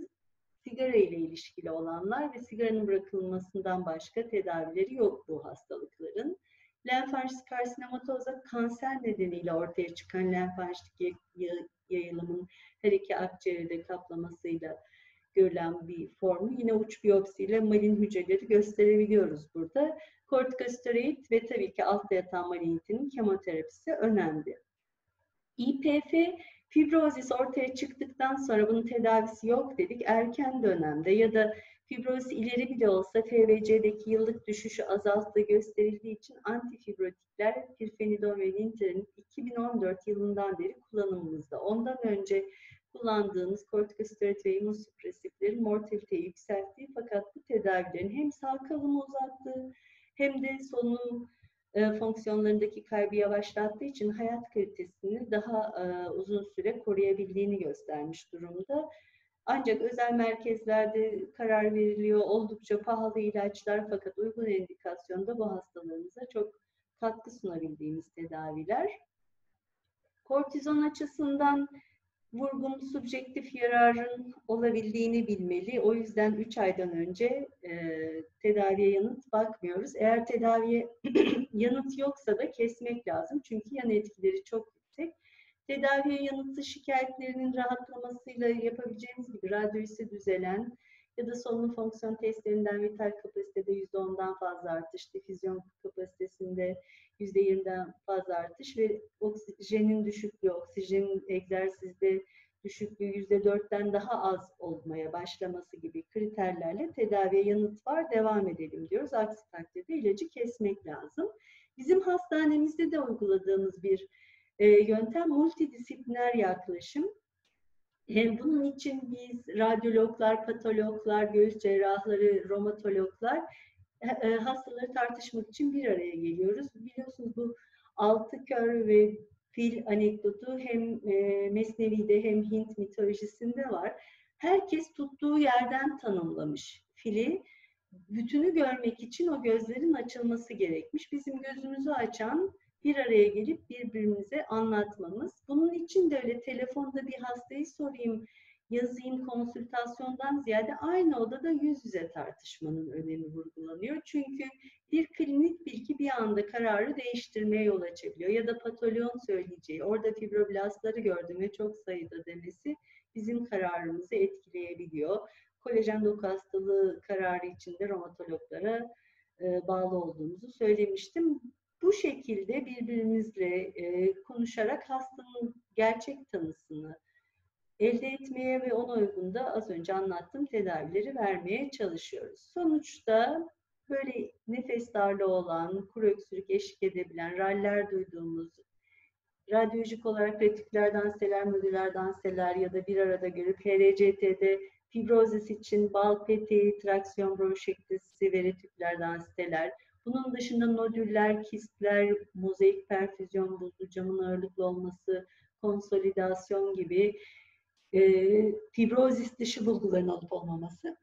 sigara ile ilişkili olanlar ve sigaranın bırakılmasından başka tedavileri yok bu hastalıkların. Lenfaenjit karsinomatoza kanser nedeniyle ortaya çıkan lenfaenjit yayılımın her iki akciğeri de kaplamasıyla görülen bir formu. Yine uç biyopsiyle malin hücreleri gösterebiliyoruz burada. Kortikosteroid ve tabii ki altta yatan malignitinin kemoterapisi önemli. İPF, fibrozis ortaya çıktıktan sonra bunun tedavisi yok dedik. Erken dönemde ya da fibrozis ileri bile olsa FVC'deki yıllık düşüşü azalttığı gösterildiği için antifibrotikler, pirfenidon ve nintedanib 2014 yılından beri kullanımımızda. Ondan önce kullandığımız kortikosteroid ve immünsüpresiflerin mortaliteyi yükselttiği fakat bu tedavilerin hem sağ kalımı uzattığı hem de solunum fonksiyonlarındaki kaybı yavaşlattığı için hayat kalitesini daha uzun süre koruyabildiğini göstermiş durumda. Ancak özel merkezlerde karar veriliyor, oldukça pahalı ilaçlar fakat uygun indikasyonda bu hastalarımıza çok katkı sunabildiğimiz tedaviler. Kortizon açısından vurgum subjektif yararın olabildiğini bilmeli. O yüzden 3 aydan önce tedaviye yanıt bakmıyoruz. Eğer tedaviye yanıt yoksa da kesmek lazım. Çünkü yan etkileri çok yüksek. Tedaviye yanıtı şikayetlerinin rahatlamasıyla yapabileceğimiz gibi radyoisi düzelen ya da solunum fonksiyon testlerinden vital kapasitede %10'dan fazla artış, difüzyon kapasitesinde %20'den fazla artış ve oksijenin düşüklüğü, oksijenin egzersizde düşüklüğü %4'ten daha az olmaya başlaması gibi kriterlerle tedaviye yanıt var, devam edelim diyoruz. Aksi takdirde ilacı kesmek lazım. Bizim hastanemizde de uyguladığımız bir yöntem multidisipliner yaklaşım. Bunun için biz radyologlar, patologlar, göğüs cerrahları, romatologlar hastaları tartışmak için bir araya geliyoruz. Biliyorsunuz bu altı kör ve fil anekdotu hem Mesnevi'de hem Hint mitolojisinde var. Herkes tuttuğu yerden tanımlamış fili. Bütünü görmek için o gözlerin açılması gerekmiş. Bizim gözümüzü açan bir araya gelip birbirimize anlatmamız. Bunun için de öyle telefonda bir hastayı sorayım, yazayım konsültasyondan ziyade aynı odada yüz yüze tartışmanın önemi vurgulanıyor. Çünkü bir klinik bilgi bir anda kararı değiştirmeye yol açabiliyor. Ya da patoloğun söyleyeceği, orada fibroblastları gördüm ve çok sayıda demesi bizim kararımızı etkileyebiliyor. Kolajen doku hastalığı kararı için de romatologlara bağlı olduğumuzu söylemiştim. Bu şekilde birbirimizle konuşarak hastanın gerçek tanısını elde etmeye ve ona uygun da az önce anlattığım tedavileri vermeye çalışıyoruz. Sonuçta böyle nefes darlığı olan, kuru öksürük eşlik edebilen, raller duyduğumuz, radyolojik olarak retiküler danseler, modüler danseler ya da bir arada görüp HRCT'de fibrozis için bal peteği, traksiyon bronşektisi ve retiküler danseler, bunun dışında nodüller, kistler, mozaik perfüzyon, buzlu camın ağırlıklı olması, konsolidasyon gibi fibrozis dışı bulguların olup olmaması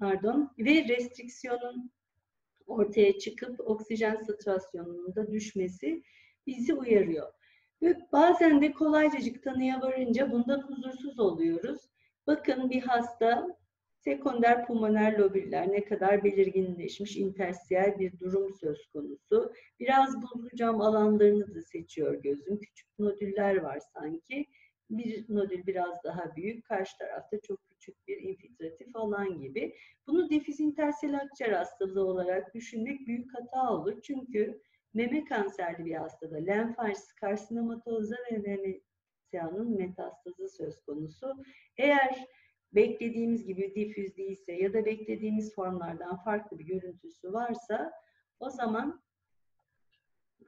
pardon ve restriksiyonun ortaya çıkıp oksijen satürasyonunun da düşmesi bizi uyarıyor. Ve bazen de kolaycacık tanıya varınca bundan huzursuz oluyoruz. Bakın bir hasta sekonder pulmoner lobüller ne kadar belirginleşmiş interstisyel bir durum söz konusu. Biraz bulgu cam alanlarını da seçiyor gözüm. Küçük nodüller var sanki. Bir nodül biraz daha büyük, karşı tarafta çok küçük bir infiltratif alan gibi. Bunu difüz interstisyel akciğer hastalığı olarak düşünmek büyük hata olur. Çünkü meme kanserli bir hastada lenfaç karsinomatoza ve memeanın metastazı söz konusu. Eğer beklediğimiz gibi difüz değilse ya da beklediğimiz formlardan farklı bir görüntüsü varsa o zaman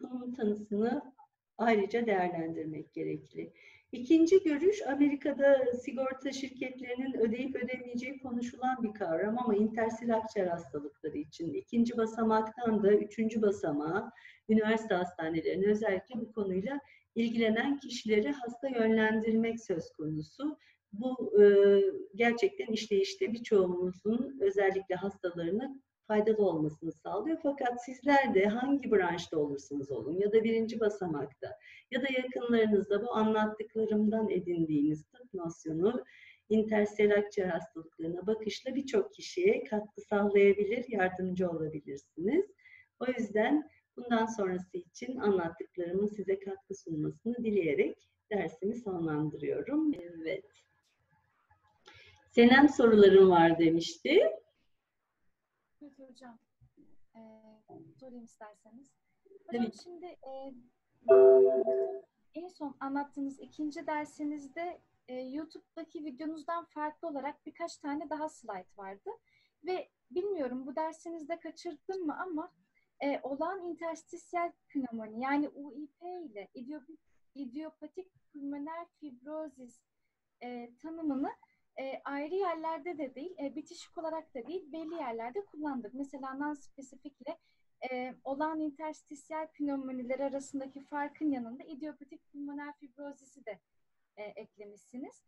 bunun tanısını ayrıca değerlendirmek gerekli. İkinci görüş, Amerika'da sigorta şirketlerinin ödeyip ödemeyeceği konuşulan bir kavram ama interstisyel akciğer hastalıkları için ikinci basamaktan da üçüncü basamağa üniversite hastanelerine özellikle bu konuyla ilgilenen kişileri hasta yönlendirmek söz konusu. Bu gerçekten işleyişte birçoğumuzun özellikle hastalarına faydalı olmasını sağlıyor. Fakat sizler de hangi branşta olursanız olun ya da birinci basamakta ya da yakınlarınızda bu anlattıklarımdan edindiğiniz tıp nosyonu interstisyel akciğer hastalıklarına bakışla birçok kişiye katkı sağlayabilir, yardımcı olabilirsiniz. O yüzden bundan sonrası için anlattıklarımın size katkı sunmasını dileyerek dersimi sonlandırıyorum. Evet. Senem sorularım var demişti. Evet hocam, sorayım isterseniz. Hocam evet. Şimdi en son anlattığınız ikinci dersinizde YouTube'daki videonuzdan farklı olarak birkaç tane daha slide vardı. Ve bilmiyorum bu dersinizde kaçırdım mı ama olağan interstisyel pnömoni yani UIP ile idyopatik pulmoner fibrozis tanımını ayrı yerlerde de değil, bitişik olarak da değil, belli yerlerde kullandık. Mesela non-spesifik ile olağan interstisyel pnömoniler arasındaki farkın yanında idyopatik pulmoner fibrozisi de eklemişsiniz.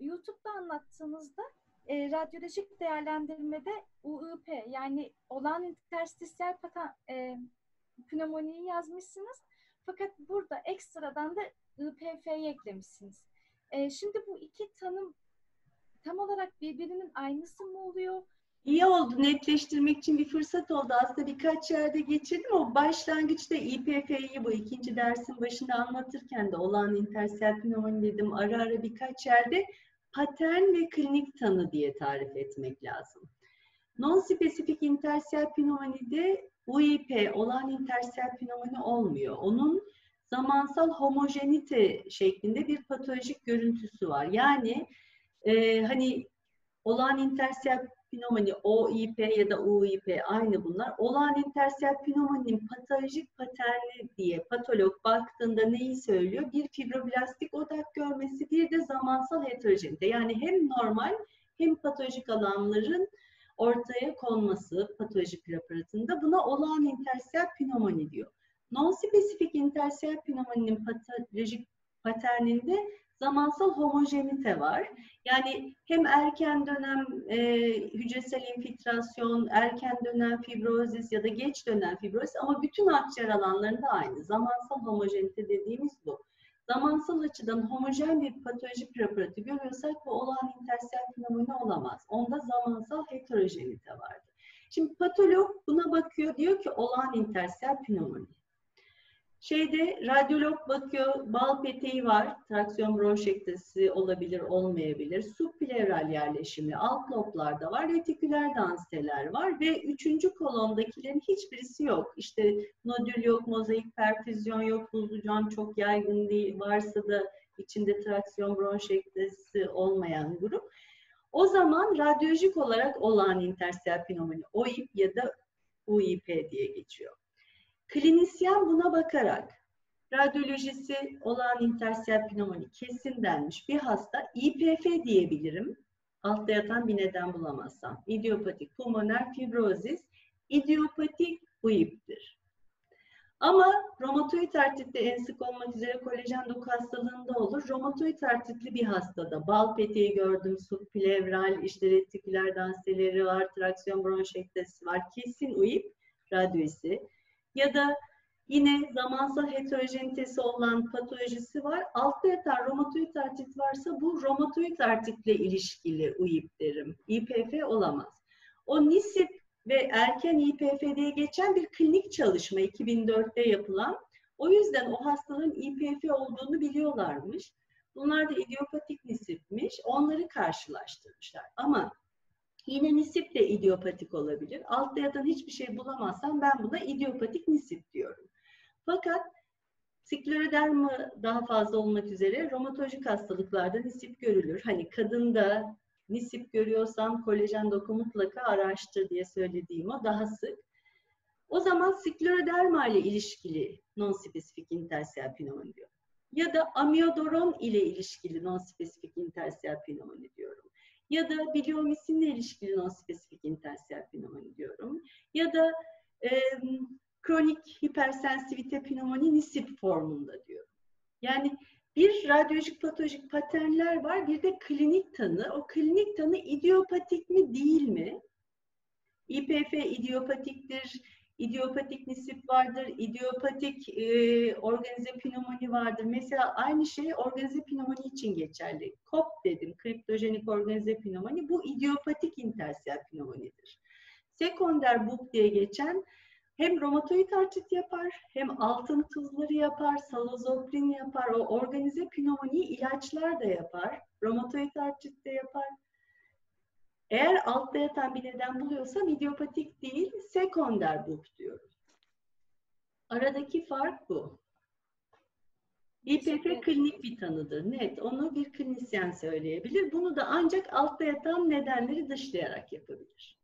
YouTube'da anlattığınızda radyolojik değerlendirmede UIP yani olağan interstisyel pnömoniyi yazmışsınız. Fakat burada ekstradan da IPF'yi eklemişsiniz. Şimdi bu iki tanım tam olarak birbirinin aynısı mı oluyor? İyi oldu, netleştirmek için bir fırsat oldu. Aslında birkaç yerde geçirdim. O başlangıçta IPF'yi bu ikinci dersin başında anlatırken de olağan interstisyel pnömoni dedim. Ara ara birkaç yerde patern ve klinik tanı diye tarif etmek lazım. Non-spesifik interstisyel pnömonide UIP, olağan interstisyel pnömoni olmuyor. Onun zamansal homojenite şeklinde bir patolojik görüntüsü var. Yani hani olağan interstisyel pnömoni, OIP ya da UIP aynı bunlar. Olağan interstisyel pnömoninin patolojik paterni diye patolog baktığında neyi söylüyor? Bir fibroblastik odak görmesi, bir de zamansal heterojenite. Yani hem normal hem patolojik alanların ortaya konması patolojik laboratuvarında buna olağan interstisyel pnömoni diyor. Non-spesifik interstisyel pnömoninin patolojik paterninde zamansal homojenite var. Yani hem erken dönem hücresel infiltrasyon, erken dönem fibrozis ya da geç dönem fibrozis ama bütün akciğer alanlarında aynı. Zamansal homojenite dediğimiz bu. Zamansal açıdan homojen bir patolojik preparatı görüyorsak bu olağan interstisyel pnömoni olamaz. Onda zamansal heterojenite vardır. Şimdi patolog buna bakıyor, diyor ki olağan interstisyel pnömoni. Şeyde radyolog bakıyor, bal peteği var, traksiyon bronşektesi olabilir, olmayabilir, subpleural yerleşimi, alt loblarda var, retiküler danseler var ve üçüncü kolondakilerin hiçbirisi yok. İşte nodül yok, mozaik perfüzyon yok, bulgucan çok yaygın değil, varsa da içinde traksiyon bronşektesi olmayan grup. O zaman radyolojik olarak olağan interstisyel pnömoni OIP ya da UIP diye geçiyor. Klinisyen buna bakarak radyolojisi olağan interstisyel pnömoni kesin denmiş bir hasta IPF diyebilirim. Altta yatan bir neden bulamazsam. İdyopatik pulmoner fibrozis, idyopatik UIP'tir. Ama romatoid artritli en sık olmak üzere kolajen doku hastalığında olur. Romatoid artritli bir hastada bal peteği gördüm, subplevral, işte retiküler danseleri var, traksiyon bronşektesi var, kesin UIP radyoisi ya da yine zamansal heterojenitesi olan patolojisi var. Altta yatan romatoid artrit varsa bu romatoid artritle ilişkili UIP derim. IPF olamaz. O NSIP ve erken IPF'ye geçen bir klinik çalışma 2004'te yapılan. O yüzden o hastalığın IPF olduğunu biliyorlarmış. Bunlar da idyopatik NSIP'miş. Onları karşılaştırmışlar. Ama yine NSIP de idyopatik olabilir. Altta yatan hiçbir şey bulamazsam ben buna idyopatik NSIP diyorum. Fakat skleroderma daha fazla olmak üzere romatolojik hastalıklarda NSIP görülür. Hani kadında NSIP görüyorsam kolajen doku mutlaka araştır diye söylediğim o daha sık. O zaman skleroderma ile ilişkili non-spesifik interstisyel pnömoni diyorum. Ya da amiyodoron ile ilişkili non-spesifik interstisyel pnömoni diyorum. Ya da biliomisinle ilişkili non-spesifik interstisyel pnömoni diyorum. Ya da kronik hipersensitivite pnömoni NSIP formunda diyorum. Yani bir radyolojik patolojik paternler var, bir de klinik tanı. O klinik tanı idyopatik mi değil mi? İPF idyopatiktir, idyopatik NSIP vardır, idyopatik organize pnömoni vardır. Mesela aynı şey organize pnömoni için geçerli. KOP dedim, kriptojenik organize pnömoni. Bu idyopatik interstisyel pnömonidir. Sekonder BUP diye geçen hem romatoid artrit yapar, hem altın tuzları yapar, salazoprin yapar, o organize pnömoniyi ilaçlar da yapar, romatoid artrit de yapar. Eğer altta yatan bir neden buluyorsam idiopatik değil, sekonder BUP diyorum. Aradaki fark bu. İPF klinik bir tanıdır, net. Onu bir klinisyen söyleyebilir. Bunu da ancak altta yatan nedenleri dışlayarak yapabilir.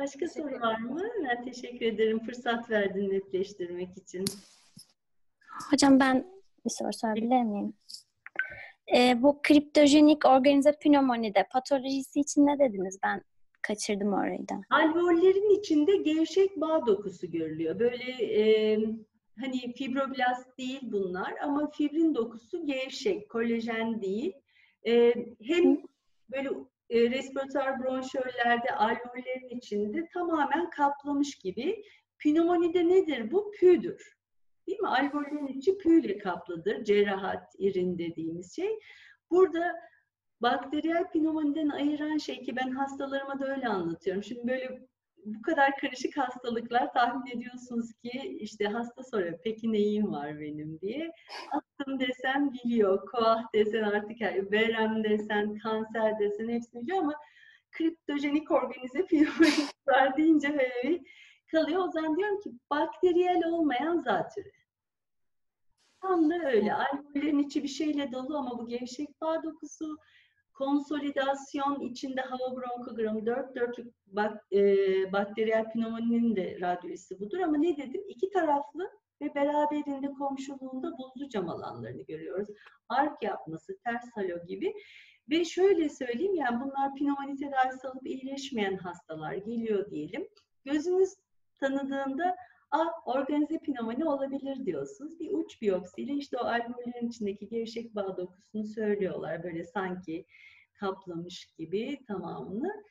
Başka soru var mı? Ben teşekkür ederim. Fırsat verdin netleştirmek için. Hocam ben bir soru sorabilir miyim? Bu kriptojenik organize pnömonide patolojisi için ne dediniz? Ben kaçırdım orayı da. Alveollerin içinde gevşek bağ dokusu görülüyor. Böyle hani fibroblast değil bunlar ama fibrin dokusu gevşek, kolajen değil. Hem böyle respiratör bronşöllerde alveollerin içinde tamamen kaplamış gibi. Pnömonide nedir bu? Pü'dür. Değil mi? Alveollerin içi pü ile kaplıdır. Cerrahat irin dediğimiz şey. Burada bakteriyel pnömoniden ayıran şey ki ben hastalarıma da öyle anlatıyorum. Şimdi böyle bu kadar karışık hastalıklar tahmin ediyorsunuz ki işte hasta soruyor peki neyim var benim diye. Astım desen biliyor, KOAH desen artık verem desen, kanser desen hepsini biliyor ama kriptojenik organize pnömoniler deyince böyle bir kalıyor. O zaman diyorum ki bakteriyel olmayan zatürre. Tam da öyle. Alveollerin içi bir şeyle dolu ama bu gevşek bağ dokusu. Konsolidasyon içinde hava bronkogramı 4-4'lük bakteriyel pnömoninin de radyoisi budur. Ama ne dedim? İki taraflı ve beraberinde komşuluğunda buzlu cam alanlarını görüyoruz. Ark yapması, ters halo gibi. Ve şöyle söyleyeyim yani bunlar pnömoni tedavisi alıp iyileşmeyen hastalar geliyor diyelim. Gözünüz tanıdığında organize pnömoni olabilir diyorsunuz. Bir uç biyopsiyle işte o alveollerin içindeki gevşek bağ dokusunu söylüyorlar. Böyle sanki kaplamış gibi tamamını.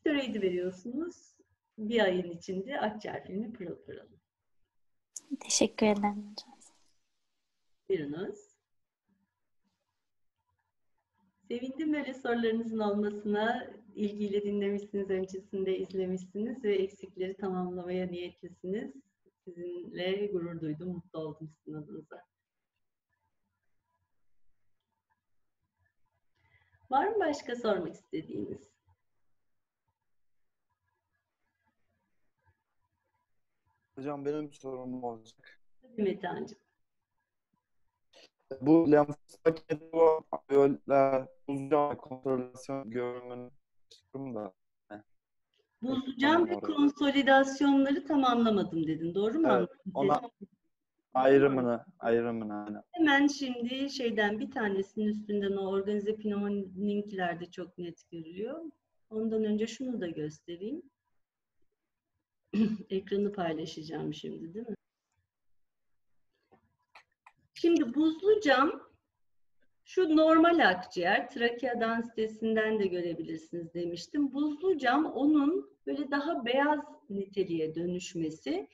Steroidi veriyorsunuz. Bir ayın içinde akciğerlerini pırıl pırıl. Teşekkür ederim hocam. Buyurunuz. Sevindim böyle sorularınızın olmasına. İlgiyle dinlemişsiniz, öncesinde izlemişsiniz ve eksikleri tamamlamaya niyetlisiniz. Sizinle gurur duydum, mutlu oldum sizin adınıza. Var mı başka sormak istediğiniz? Hocam benim sorum olacak. Metehan'cığım. Bu lenfosaketi bu alveoller buzlucan konsolidasyon görünümünü da. Buzlucan ve konsolidasyonları tamamlamadım dedin. Doğru mu? Evet, ona ayrımını. Aynen. Hemen şimdi şeyden bir tanesinin üstünden o organize pnömoninkilerde çok net görülüyor. Ondan önce şunu da göstereyim. Ekranı paylaşacağım şimdi, değil mi? Şimdi buzlu cam, şu normal akciğer, trakea densitesinden de görebilirsiniz demiştim. Buzlu cam, onun böyle daha beyaz niteliğe dönüşmesi.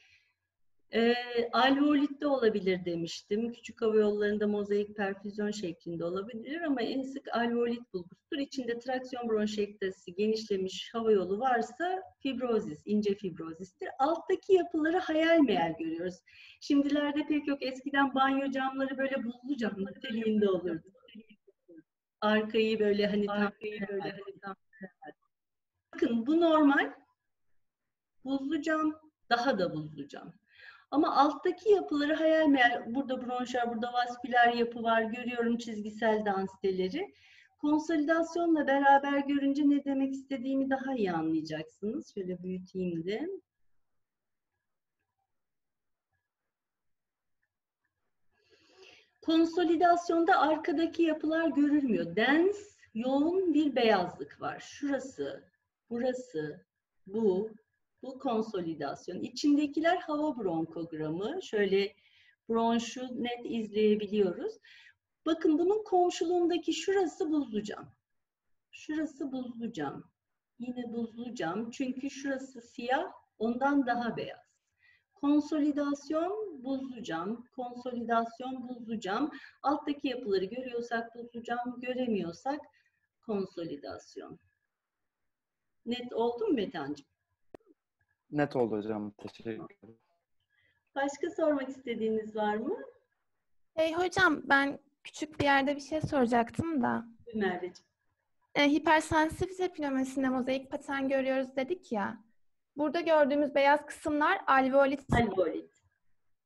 Alveolitte olabilir demiştim. Küçük hava yollarında mozaik perfüzyon şeklinde olabilir ama en sık alveolit bulgusudur. İçinde traksiyon bronşiektasi, genişlemiş hava yolu varsa fibrozis, ince fibrozistir. Alttaki yapıları hayal meyal görüyoruz. Şimdilerde pek yok. Eskiden banyo camları böyle buzlu camlar niteliğinde olurdu. Arkayı böyle hani tam... Bakın bu normal. Buzlu cam, daha da buzlu cam. Ama alttaki yapıları hayal meyal, burada bronşlar, burada vasküler yapı var, görüyorum çizgisel densiteleri. Konsolidasyonla beraber görünce ne demek istediğimi daha iyi anlayacaksınız. Şöyle büyüteyim de. Konsolidasyonda arkadaki yapılar görülmüyor. Dens, yoğun bir beyazlık var. Şurası, burası, bu. Bu konsolidasyon. İçindekiler hava bronkogramı. Şöyle bronşu net izleyebiliyoruz. Bakın bunun komşuluğundaki şurası buzlu cam. Şurası buzlu cam. Yine buzlu cam. Çünkü şurası siyah, ondan daha beyaz. Konsolidasyon buzlu cam. Konsolidasyon buzlu cam. Alttaki yapıları görüyorsak buzlu cam, göremiyorsak konsolidasyon. Net oldu mu Betencim? Net oldu hocam. Teşekkür ederim. Başka sormak istediğiniz var mı? Hocam ben küçük bir yerde bir şey soracaktım da. Merveciğim. Hipersensifize pnömonisinde mozaik patern görüyoruz dedik ya. Burada gördüğümüz beyaz kısımlar alveolit. Alveolit.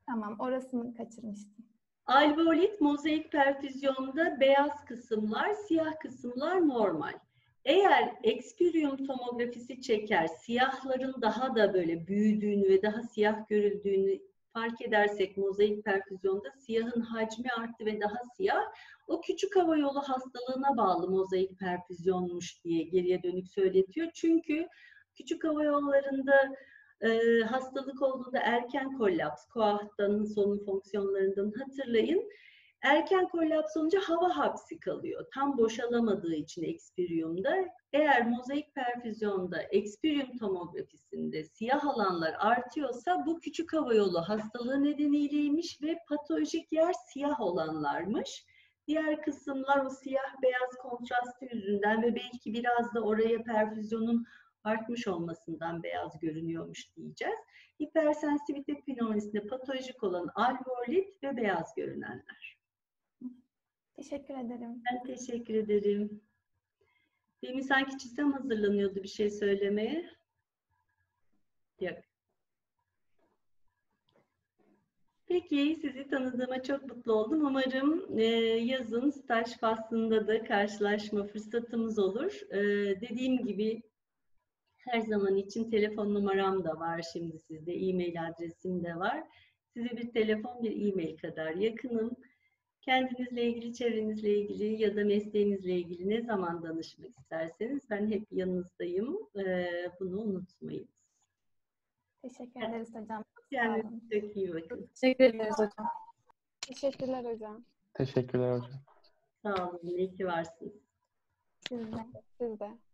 Tamam, orasını kaçırmıştım. Alveolit mozaik perfüzyonda beyaz kısımlar, siyah kısımlar normal. Eğer ekspüriyum tomografisi çeker, siyahların daha da böyle büyüdüğünü ve daha siyah görüldüğünü fark edersek mozaik perfüzyonda siyahın hacmi arttı ve daha siyah, o küçük hava yolu hastalığına bağlı mozaik perfüzyonmuş diye geriye dönük söyletiyor. Çünkü küçük hava yollarında hastalık olduğunda erken kollaps, KOAH'tanın solunum fonksiyonlarından hatırlayın. Erken kollaps olunca hava hapsi kalıyor. Tam boşalamadığı için ekspiriyumda. Eğer mozaik perfüzyonda, ekspiriyum tomografisinde siyah alanlar artıyorsa bu küçük hava yolu hastalığı nedeniyleymiş ve patolojik yer siyah olanlarmış. Diğer kısımlar o siyah-beyaz kontrastı yüzünden ve belki biraz da oraya perfüzyonun artmış olmasından beyaz görünüyormuş diyeceğiz. Hipersensivite pnömonisinde patolojik olan alveolit ve beyaz görünenler. Teşekkür ederim. Ben teşekkür ederim. Demin sanki çizsem hazırlanıyordu bir şey söylemeye. Yok. Peki, sizi tanıdığıma çok mutlu oldum. Umarım yazın staj faslında da karşılaşma fırsatımız olur. Dediğim gibi her zaman için telefon numaram da var şimdi sizde, e-mail adresim de var. Size bir telefon, bir e-mail kadar yakınım. Kendinizle ilgili, çevrenizle ilgili ya da mesleğinizle ilgili ne zaman danışmak isterseniz ben hep yanınızdayım. Bunu unutmayınız. Teşekkür ederiz hocam. Kendinize çok iyi bakın. Teşekkür ederiz hocam. Teşekkürler hocam. Teşekkürler hocam. Sağ olun, iyi ki varsınız. Siz de.